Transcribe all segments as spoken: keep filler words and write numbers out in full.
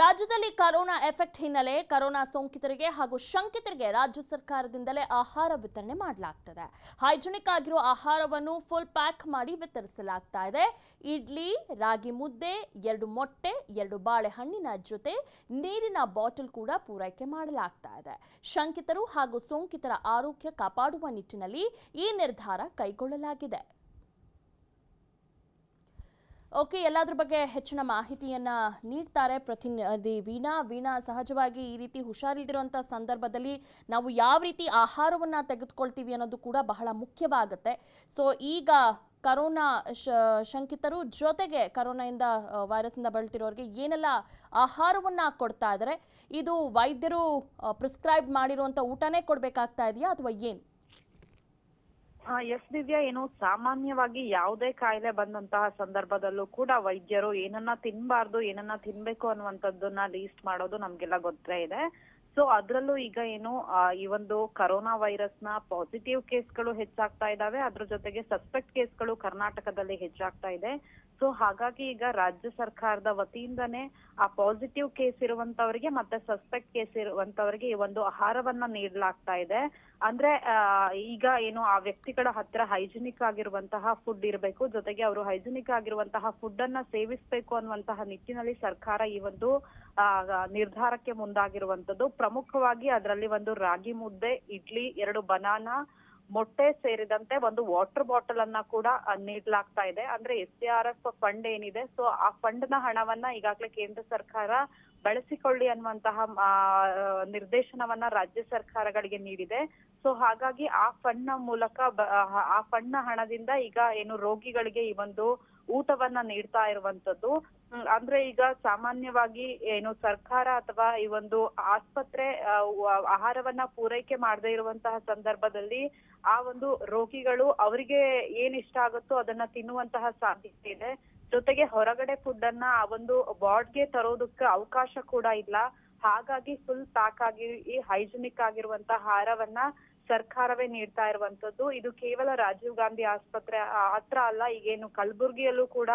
ರಾಜ್ಯದಲ್ಲಿ corona effect ಹಿನ್ನೆಲೆ corona ಸೋಂಕಿತರಿಗೆ ಹಾಗೂ ಶಂಕಿತರಿಗೆ ರಾಜ್ಯ ಸರ್ಕಾರದಿಂದಲೇ ಆಹಾರ ವಿತರಣೆ ಮಾಡಲಾಗುತ್ತದೆ. ಹೈಜಿನಿಕ್ ಆಗಿರೋ ಆಹಾರವನ್ನು ಫುಲ್ ಪ್ಯಾಕ್ ಮಾಡಿ ವಿತರಿಸಲಾಗ್ತಾ ಇದೆ. ಇಡ್ಲಿ, ರಾಗಿ ಮುದ್ದೆ, ಎರಡು ಮೊಟ್ಟೆ, ಎರಡು ಬಾಳೆಹಣ್ಣಿನ ಜೊತೆ ನೀರಿನ ಬಾಟಲ್ ಕೂಡ ಪೂರೈಕೆ ಮಾಡಲಾಗ್ತಾ ಇದೆ. ಶಂಕಿತರು ಹಾಗೂ ಸೋಂಕಿತರ ಆರೋಗ್ಯ ಕಾಪಾಡುವ ನಿಟ್ಟಿನಲ್ಲಿ ಈ ನಿರ್ಧಾರ ಕೈಗೊಳ್ಳಲಾಗಿದೆ. ಓಕೆ, ಎಲ್ಲದರ ಬಗ್ಗೆ ಹೆಚ್ಚಿನ ಮಾಹಿತಿಯನ್ನು ನೀಡ್ತಾರೆ ಪ್ರತಿನಿಧಿ ವೀಣಾ. ವೀಣಾ, ಸಹಜವಾಗಿ ಈ ರೀತಿ ಹುಷಾರಿಲ್ದಿರುವಂಥ ಸಂದರ್ಭದಲ್ಲಿ ನಾವು ಯಾವ ರೀತಿ ಆಹಾರವನ್ನು ತೆಗೆದುಕೊಳ್ತೀವಿ ಅನ್ನೋದು ಕೂಡ ಬಹಳ ಮುಖ್ಯವಾಗುತ್ತೆ. ಸೊ ಈಗ ಕರೋನಾ ಶಂಕಿತರು ಜೊತೆಗೆ ಕರೋನಾದಿಂದ ವೈರಸ್ನಿಂದ ಬಳಲ್ತಿರೋರಿಗೆ ಏನೆಲ್ಲ ಆಹಾರವನ್ನು ಕೊಡ್ತಾ ಇದ್ದಾರೆ, ಇದು ವೈದ್ಯರು ಪ್ರಿಸ್ಕ್ರೈಬ್ ಮಾಡಿರುವಂಥ ಊಟನೇ ಕೊಡಬೇಕಾಗ್ತಾ ಇದೆಯಾ ಅಥವಾ ಏನು? ಎಸ್ ದಿವ್ಯಾ, ಏನು ಸಾಮಾನ್ಯವಾಗಿ ಯಾವುದೇ ಕಾಯಿಲೆ ಬಂದಂತಹ ಸಂದರ್ಭದಲ್ಲೂ ಕೂಡ ವೈದ್ಯರು ಏನನ್ನ ತಿನ್ಬಾರ್ದು, ಏನನ್ನ ತಿನ್ಬೇಕು ಅನ್ನುವಂಥದ್ದನ್ನ ಲೀಸ್ಟ್ ಮಾಡೋದು ನಮ್ಗೆಲ್ಲ ಗೊತ್ತೇ ಇದೆ. ಸೊ ಅದ್ರಲ್ಲೂ ಈಗ ಏನು ಈ ಒಂದು ಕರೋನಾ ವೈರಸ್ ನ ಪಾಸಿಟಿವ್ ಕೇಸ್ಗಳು ಹೆಚ್ಚಾಗ್ತಾ ಇದಾವೆ, ಅದ್ರ ಜೊತೆಗೆ ಸಸ್ಪೆಕ್ಟ್ ಕೇಸ್ಗಳು ಕರ್ನಾಟಕದಲ್ಲಿ ಹೆಚ್ಚಾಗ್ತಾ ಇದೆ. ಸೊ ಹಾಗಾಗಿ ಈಗ ರಾಜ್ಯ ಸರ್ಕಾರದ ವತಿಯಿಂದಾನೇ ಆ ಪಾಸಿಟಿವ್ ಕೇಸ್ ಇರುವಂತವರಿಗೆ ಮತ್ತೆ ಸಸ್ಪೆಕ್ಟ್ ಕೇಸ್ ಇರುವಂತವರಿಗೆ ಈ ಒಂದು ಆಹಾರವನ್ನ ನೀಡಲಾಗ್ತಾ ಇದೆ. ಅಂದ್ರೆ ಈಗ ಏನು ಆ ವ್ಯಕ್ತಿಗಳ ಹತ್ರ ಹೈಜಿನಿಕ್ ಆಗಿರುವಂತಹ ಫುಡ್ ಇರಬೇಕು, ಜೊತೆಗೆ ಅವರು ಹೈಜಿನಿಕ್ ಆಗಿರುವಂತಹ ಫುಡ್ ಅನ್ನ ಸೇವಿಸಬೇಕು ಅನ್ನುವಂತಹ ನಿಟ್ಟಿನಲ್ಲಿ ಸರ್ಕಾರ ಈ ಒಂದು ನಿರ್ಧಾರಕ್ಕೆ ಮುಂದಾಗಿರುವಂತದ್ದು. ಪ್ರಮುಖವಾಗಿ ಅದರಲ್ಲಿ ಒಂದು ರಾಗಿ ಮುದ್ದೆ, ಇಡ್ಲಿ, ಎರಡು ಬನಾನಾ, ಮೊಟ್ಟೆ ಸೇರಿದಂತೆ ಒಂದು ವಾಟರ್ ಬಾಟಲ್ ಅನ್ನ ಕೂಡ ನೀಡಲಾಗ್ತಾ ಇದೆ. ಅಂದ್ರೆ S D R F fund ಏನಿದೆ, ಸೊ ಆ ಫಂಡ್ ನ ಹಣವನ್ನ ಈಗಾಗಲೇ ಕೇಂದ್ರ ಸರ್ಕಾರ ಬಳಸಿಕೊಳ್ಳಿ ಅನ್ನುವಂತಹ ನಿರ್ದೇಶನವನ್ನ ರಾಜ್ಯ ಸರ್ಕಾರಗಳಿಗೆ ನೀಡಿದೆ. ಸೊ ಹಾಗಾಗಿ ಆ ಫಂಡ್ ನ ಮೂಲಕ ಆ ಫಂಡ್ ನ ಹಣದಿಂದ ಈಗ ಏನು ರೋಗಿಗಳಿಗೆ ಈ ಒಂದು ಊಟವನ್ನ ನೀಡ್ತಾ ಇರುವಂತದ್ದು. ಅಂದ್ರೆ ಈಗ ಸಾಮಾನ್ಯವಾಗಿ ಏನು ಸರ್ಕಾರ ಅಥವಾ ಈ ಒಂದು ಆಸ್ಪತ್ರೆ ಆಹಾರವನ್ನ ಪೂರೈಕೆ ಮಾಡದೇ ಇರುವಂತಹ ಸಂದರ್ಭದಲ್ಲಿ ಆ ಒಂದು ರೋಗಿಗಳು ಅವರಿಗೆ ಏನ್ ಇಷ್ಟ ಆಗುತ್ತೋ ಅದನ್ನ ತಿನ್ನುವಂತಹ ಸಾಧ್ಯತೆ ಇದೆ. ಜೊತೆಗೆ ಹೊರಗಡೆ ಫುಡ್ ಅನ್ನ ಆ ಒಂದು ವಾರ್ಡ್ಗೆ ತರೋದಕ್ಕೆ ಅವಕಾಶ ಕೂಡ ಇಲ್ಲ. ಹಾಗಾಗಿ ಫುಲ್ ಪ್ಯಾಕ್ ಆಗಿ ಈ ಹೈಜಿನಿಕ್ ಆಗಿರುವಂತಹ ಆಹಾರವನ್ನ ಸರ್ಕಾರವೇ ನೀಡ್ತಾ ಇರುವಂತದ್ದು. ಇದು ಕೇವಲ ರಾಜೀವ್ ಗಾಂಧಿ ಆಸ್ಪತ್ರೆ ಹತ್ರ ಅಲ್ಲ, ಈಗೇನು ಕಲಬುರಗಿಯಲ್ಲೂ ಕೂಡ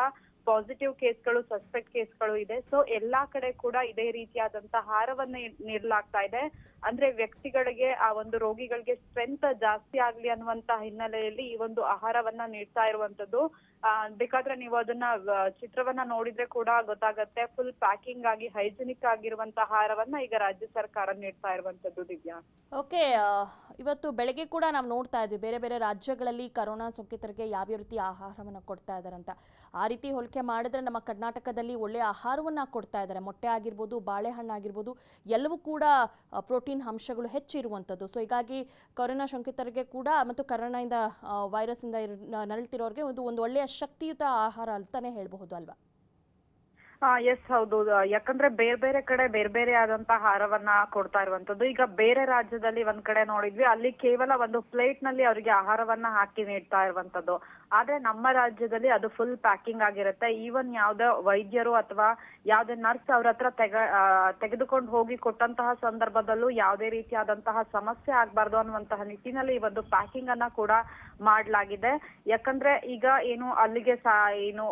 ಪಾಸಿಟಿವ್ ಕೇಸ್ಗಳು, ಸಸ್ಪೆಕ್ಟ್ ಕೇಸ್ಗಳು ಇದೆ. ಸೊ ಎಲ್ಲಾ ಕಡೆ ಕೂಡ ಇದೇ ರೀತಿಯಾದಂತಹ ಆಹಾರವನ್ನ ನೀಡಲಾಗ್ತಾ ಇದೆ. ಅಂದ್ರೆ ವ್ಯಕ್ತಿಗಳಿಗೆ, ಆ ಒಂದು ರೋಗಿಗಳಿಗೆ ಸ್ಟ್ರೆಂತ್ ಜಾಸ್ತಿ ಆಗ್ಲಿ ಅನ್ನುವಂತ ಹಿನ್ನೆಲೆಯಲ್ಲಿ ಈ ಒಂದು ಆಹಾರವನ್ನ ನೀಡ್ತಾ ಇರುವಂತದ್ದು. ಆ ಬೇಕಾದ್ರೆ ನೀವು ಅದನ್ನ ಚಿತ್ರವನ್ನ ನೋಡಿದ್ರೆ ಕೂಡ ಗೊತ್ತಾಗತ್ತೆ, ಫುಲ್ ಪ್ಯಾಕಿಂಗ್ ಆಗಿ ಹೈಜಿನಿಕ್ ಆಗಿರುವಂತಹ ಆಹಾರವನ್ನ ಈಗ ರಾಜ್ಯ ಸರ್ಕಾರ ನೀಡ್ತಾ ಇರುವಂತದ್ದು. ದಿವ್ಯಾ, ಓಕೆ, ಇವತ್ತು ಬೆಳಗ್ಗೆ ಕೂಡ ನಾವು ನೋಡ್ತಾ ಇದ್ವಿ ಬೇರೆ ಬೇರೆ ರಾಜ್ಯಗಳಲ್ಲಿ ಕರೋನಾ ಸೋಂಕಿತರಿಗೆ ಯಾವ್ಯಾವ ರೀತಿ ಆಹಾರವನ್ನ ಕೊಡ್ತಾ ಇದಾರೆ ಅಂತ. ಆ ರೀತಿ ಹೋಲಿಕೆ ಮಾಡಿದ್ರೆ ನಮ್ಮ ಕರ್ನಾಟಕದಲ್ಲಿ ಒಳ್ಳೆ ಆಹಾರವನ್ನ ಕೊಡ್ತಾ ಇದ್ದಾರೆ. ಮೊಟ್ಟೆ ಆಗಿರ್ಬೋದು, ಬಾಳೆಹಣ್ಣು ಆಗಿರ್ಬೋದು, ಎಲ್ಲವೂ ಕೂಡ ಪ್ರೋಟೀನ್ ಅಂಶಗಳು ಹೆಚ್ಚಿರುವಂಥದ್ದು. ಸೊ ಹೀಗಾಗಿ ಕೊರೋನಾ ಶಂಕಿತರಿಗೆ ಕೂಡ ಮತ್ತು ಕರೋನಾದಿಂದ ವೈರಸ್ ಇಂದ ನರಳ್ತಿರೋರಿಗೆ ಒಂದು ಒಂದು ಒಳ್ಳೆಯ ಶಕ್ತಿಯುತ ಆಹಾರ ಅಂತಾನೆ ಹೇಳಬಹುದು ಅಲ್ವಾ? ಆ ಎಸ್ ಹೌದು, ಯಾಕಂದ್ರೆ ಬೇರೆ ಬೇರೆ ಕಡೆ ಬೇರೆ ಬೇರೆ ಆದಂತ ಆಹಾರವನ್ನ ಕೊಡ್ತಾ ಇರುವಂತದ್ದು. ಈಗ ಬೇರೆ ರಾಜ್ಯದಲ್ಲಿ ಒಂದ್ ಕಡೆ ನೋಡಿದ್ವಿ, ಅಲ್ಲಿ ಕೇವಲ ಒಂದು ಪ್ಲೇಟ್ ನಲ್ಲಿ ಅವರಿಗೆ ಆಹಾರವನ್ನ ಹಾಕಿ ನೀಡ್ತಾ ಇರುವಂತದ್ದು. ಆದ್ರೆ ನಮ್ಮ ರಾಜ್ಯದಲ್ಲಿ ಅದು ಫುಲ್ ಪ್ಯಾಕಿಂಗ್ ಆಗಿರುತ್ತೆ. ಈವನ್ ಯಾವ್ದೇ ವೈದ್ಯರು ಅಥವಾ ಯಾವ್ದೇ ನರ್ಸ್ ಅವ್ರ ಹತ್ರ ತೆಗ ತೆಗೆದುಕೊಂಡು ಹೋಗಿ ಕೊಟ್ಟಂತಹ ಸಂದರ್ಭದಲ್ಲೂ ಯಾವುದೇ ರೀತಿಯಾದಂತಹ ಸಮಸ್ಯೆ ಆಗ್ಬಾರ್ದು ಅನ್ನುವಂತಹ ನಿಟ್ಟಿನಲ್ಲಿ ಈ ಒಂದು ಪ್ಯಾಕಿಂಗ್ ಅನ್ನ ಕೂಡ ಮಾಡಲಾಗಿದೆ. ಯಾಕಂದ್ರೆ ಈಗ ಏನು ಅಲ್ಲಿಗೆ ಸಾ ಏನು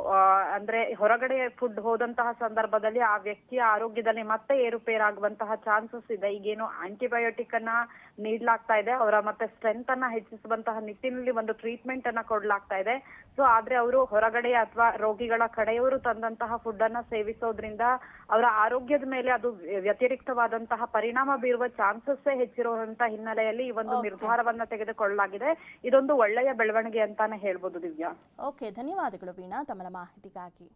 ಅಂದ್ರೆ ಹೊರಗಡೆ ಫುಡ್ ಹೋದಂತಹ ಸಂದರ್ಭದಲ್ಲಿ ಆ ವ್ಯಕ್ತಿಯ ಆರೋಗ್ಯದಲ್ಲಿ ಮತ್ತೆ ಏರುಪೇರಾಗುವಂತಹ ಚಾನ್ಸಸ್ ಇದೆ. ಈಗೇನು ಆಂಟಿಬಯೋಟಿಕ್ ಅನ್ನ ನೀಡಲಾಗ್ತಾ ಇದೆ, ಅವರ ಮತ್ತೆ ಸ್ಟ್ರೆಂತ್ ಅನ್ನ ಹೆಚ್ಚಿಸುವಂತಹ ನಿಟ್ಟಿನಲ್ಲಿ ಒಂದು ಟ್ರೀಟ್ಮೆಂಟ್ ಅನ್ನ ಕೊಡ್ಲಾಗ್ತಾ ಇದೆ. ಸೊ ಆದ್ರೆ ಅವರು ಹೊರಗಡೆ ಅಥವಾ ರೋಗಿಗಳ ಕಡೆಯವರು ತಂದಂತಹ ಫುಡ್ ಅನ್ನ ಸೇವಿಸೋದ್ರಿಂದ ಅವರ ಆರೋಗ್ಯದ ಮೇಲೆ ಅದು ವ್ಯತಿರಿಕ್ತವಾದಂತಹ ಪರಿಣಾಮ ಬೀರುವ ಚಾನ್ಸಸ್ ಹೆಚ್ಚಿರುವಂತಹ ಹಿನ್ನೆಲೆಯಲ್ಲಿ ಈ ಒಂದು ನಿರ್ಧಾರವನ್ನ ತೆಗೆದುಕೊಳ್ಳಲಾಗಿದೆ. ಇದೊಂದು ಒಳ್ಳೆಯ ಬೆಳವಣಿಗೆ ಅಂತಾನೆ ಹೇಳ್ಬೋದು ದಿವ್ಯಾ. ಓಕೆ, ಧನ್ಯವಾದಗಳು ವೀಣಾ ತಮ್ಮ ಮಾಹಿತಿಗಾಗಿ.